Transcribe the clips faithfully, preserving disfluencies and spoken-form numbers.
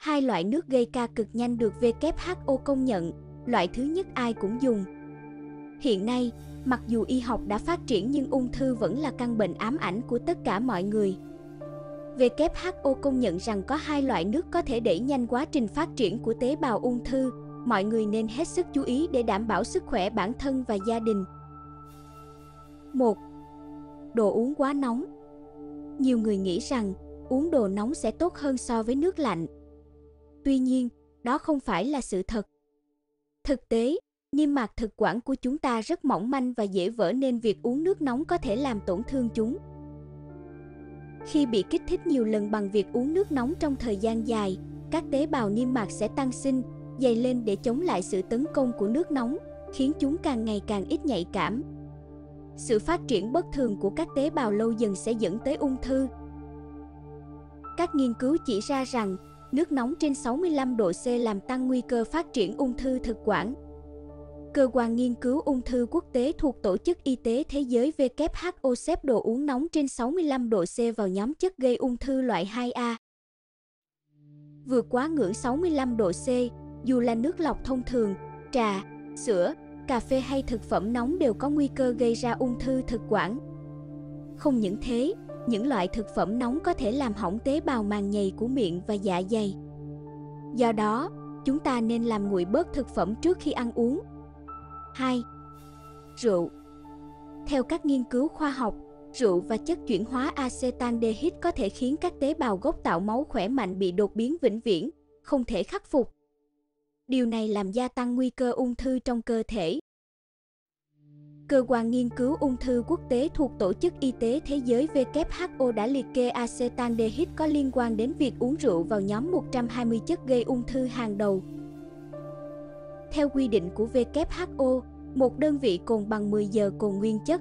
Hai loại nước gây ca cực nhanh được W H O công nhận, loại thứ nhất ai cũng dùng. Hiện nay, mặc dù y học đã phát triển nhưng ung thư vẫn là căn bệnh ám ảnh của tất cả mọi người. W H O công nhận rằng có hai loại nước có thể đẩy nhanh quá trình phát triển của tế bào ung thư, mọi người nên hết sức chú ý để đảm bảo sức khỏe bản thân và gia đình. một. Đồ uống quá nóng. Nhiều người nghĩ rằng uống đồ nóng sẽ tốt hơn so với nước lạnh. Tuy nhiên, đó không phải là sự thật. Thực tế, niêm mạc thực quản của chúng ta rất mỏng manh và dễ vỡ nên việc uống nước nóng có thể làm tổn thương chúng. Khi bị kích thích nhiều lần bằng việc uống nước nóng trong thời gian dài, các tế bào niêm mạc sẽ tăng sinh, dày lên để chống lại sự tấn công của nước nóng, khiến chúng càng ngày càng ít nhạy cảm. Sự phát triển bất thường của các tế bào lâu dần sẽ dẫn tới ung thư. Các nghiên cứu chỉ ra rằng, nước nóng trên sáu mươi lăm độ C làm tăng nguy cơ phát triển ung thư thực quản. Cơ quan nghiên cứu ung thư quốc tế thuộc Tổ chức Y tế Thế giới W H O xếp đồ uống nóng trên sáu mươi lăm độ C vào nhóm chất gây ung thư loại hai A. Vượt quá ngưỡng sáu mươi lăm độ C, dù là nước lọc thông thường, trà, sữa, cà phê hay thực phẩm nóng đều có nguy cơ gây ra ung thư thực quản. Không những thế, những loại thực phẩm nóng có thể làm hỏng tế bào màng nhầy của miệng và dạ dày. Do đó, chúng ta nên làm nguội bớt thực phẩm trước khi ăn uống. hai. Rượu. Theo các nghiên cứu khoa học, rượu và chất chuyển hóa acetaldehyde có thể khiến các tế bào gốc tạo máu khỏe mạnh bị đột biến vĩnh viễn, không thể khắc phục. Điều này làm gia tăng nguy cơ ung thư trong cơ thể. Cơ quan nghiên cứu ung thư quốc tế thuộc Tổ chức Y tế Thế giới W H O đã liệt kê acetaldehyde có liên quan đến việc uống rượu vào nhóm một trăm hai mươi chất gây ung thư hàng đầu. Theo quy định của W H O, một đơn vị cồn bằng mười giờ cồn nguyên chất.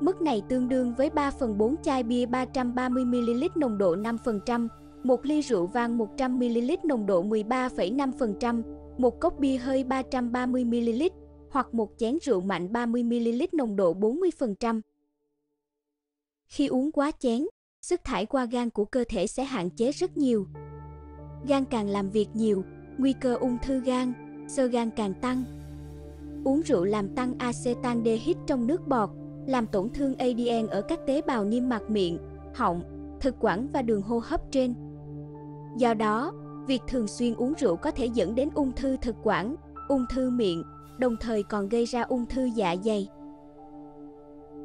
Mức này tương đương với ba phần bốn chai bia ba trăm ba mươi mi li lít nồng độ năm phần trăm, một ly rượu vang một trăm mi li lít nồng độ mười ba phẩy năm phần trăm, một cốc bia hơi ba trăm ba mươi mi li lít. Hoặc một chén rượu mạnh ba mươi mi li lít nồng độ bốn mươi phần trăm. Khi uống quá chén, sức thải qua gan của cơ thể sẽ hạn chế rất nhiều. Gan càng làm việc nhiều, nguy cơ ung thư gan, xơ gan càng tăng. Uống rượu làm tăng acetaldehyde trong nước bọt, làm tổn thương A D N ở các tế bào niêm mạc miệng, họng, thực quản và đường hô hấp trên. Do đó, việc thường xuyên uống rượu có thể dẫn đến ung thư thực quản, ung thư miệng, đồng thời còn gây ra ung thư dạ dày.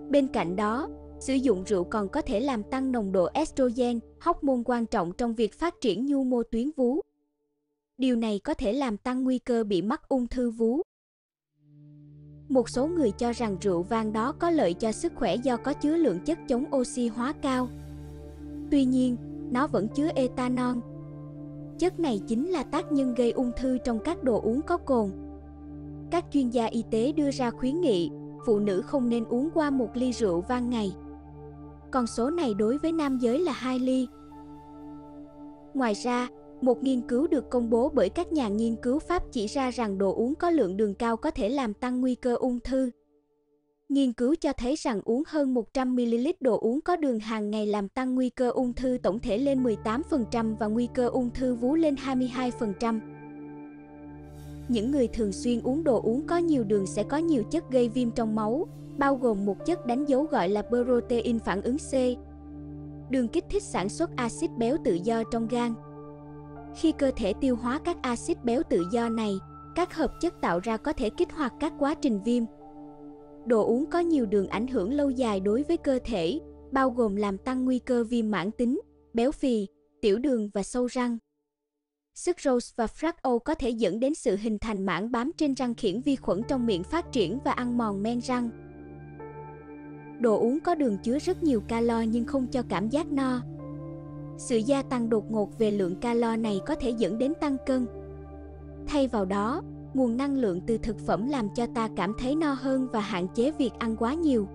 Bên cạnh đó, sử dụng rượu còn có thể làm tăng nồng độ estrogen, hormone quan trọng trong việc phát triển nhu mô tuyến vú. Điều này có thể làm tăng nguy cơ bị mắc ung thư vú. Một số người cho rằng rượu vang đó có lợi cho sức khỏe do có chứa lượng chất chống oxy hóa cao. Tuy nhiên, nó vẫn chứa ethanol. Chất này chính là tác nhân gây ung thư trong các đồ uống có cồn. Các chuyên gia y tế đưa ra khuyến nghị, phụ nữ không nên uống qua một ly rượu vang ngày. Con số này đối với nam giới là hai ly. Ngoài ra, một nghiên cứu được công bố bởi các nhà nghiên cứu Pháp chỉ ra rằng đồ uống có lượng đường cao có thể làm tăng nguy cơ ung thư. Nghiên cứu cho thấy rằng uống hơn một trăm mi li lít đồ uống có đường hàng ngày làm tăng nguy cơ ung thư tổng thể lên mười tám phần trăm và nguy cơ ung thư vú lên hai mươi hai phần trăm. Những người thường xuyên uống đồ uống có nhiều đường sẽ có nhiều chất gây viêm trong máu, bao gồm một chất đánh dấu gọi là protein phản ứng C. Đường kích thích sản xuất axit béo tự do trong gan. Khi cơ thể tiêu hóa các axit béo tự do này, các hợp chất tạo ra có thể kích hoạt các quá trình viêm. Đồ uống có nhiều đường ảnh hưởng lâu dài đối với cơ thể, bao gồm làm tăng nguy cơ viêm mãn tính, béo phì, tiểu đường và sâu răng. Sucrose và fructose có thể dẫn đến sự hình thành mảng bám trên răng khiến vi khuẩn trong miệng phát triển và ăn mòn men răng. Đồ uống có đường chứa rất nhiều calo nhưng không cho cảm giác no. Sự gia tăng đột ngột về lượng calo này có thể dẫn đến tăng cân. Thay vào đó, nguồn năng lượng từ thực phẩm làm cho ta cảm thấy no hơn và hạn chế việc ăn quá nhiều.